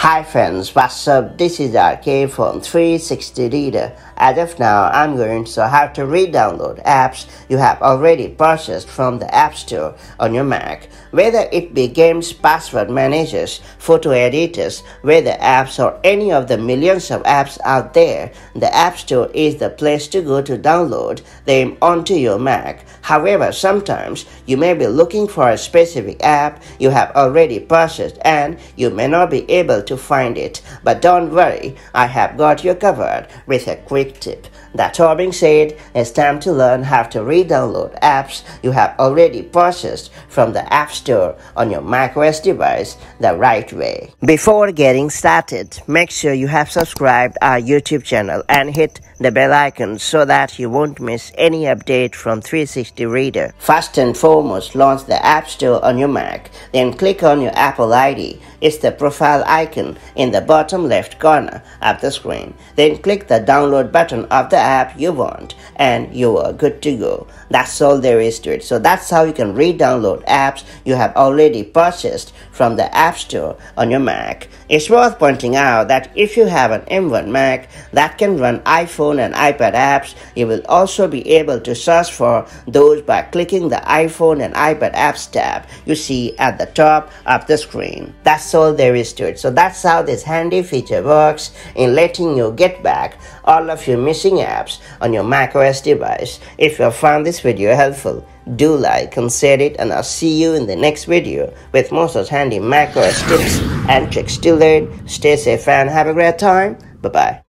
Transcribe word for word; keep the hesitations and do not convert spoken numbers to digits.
Hi friends, what's up? This is R K Phone three sixty Reader. As of now, I'm going to have to re-download apps you have already purchased from the App Store on your Mac, whether it be games, password managers, photo editors, weather apps, or any of the millions of apps out there. The App Store is the place to go to download them onto your Mac. However, sometimes you may be looking for a specific app you have already purchased and you may not be able to to find it, but don't worry, I have got you covered with a quick tip. That all being said, it's time to learn how to re-download apps you have already purchased from the App Store on your macOS device the right way. Before getting started, make sure you have subscribed our YouTube channel and hit the bell icon so that you won't miss any update from three sixty Reader. First and foremost, launch the App Store on your Mac, then click on your Apple I D. It's the profile icon in the bottom left corner of the screen. Then click the download button of the app you want and you are good to go. That's all there is to it. So that's how you can re-download apps you have already purchased from the App Store on your Mac. It's worth pointing out that if you have an M one Mac that can run iPhone and iPad apps, you will also be able to search for those by clicking the iPhone and iPad apps tab you see at the top of the screen. That's all there is to it. So that's how this handy feature works in letting you get back all of your missing apps on your macOS device. If you found this video helpful, do like and share it, and I'll see you in the next video with more such handy macOS tips and tricks. Till then, stay safe and have a great time. Bye bye.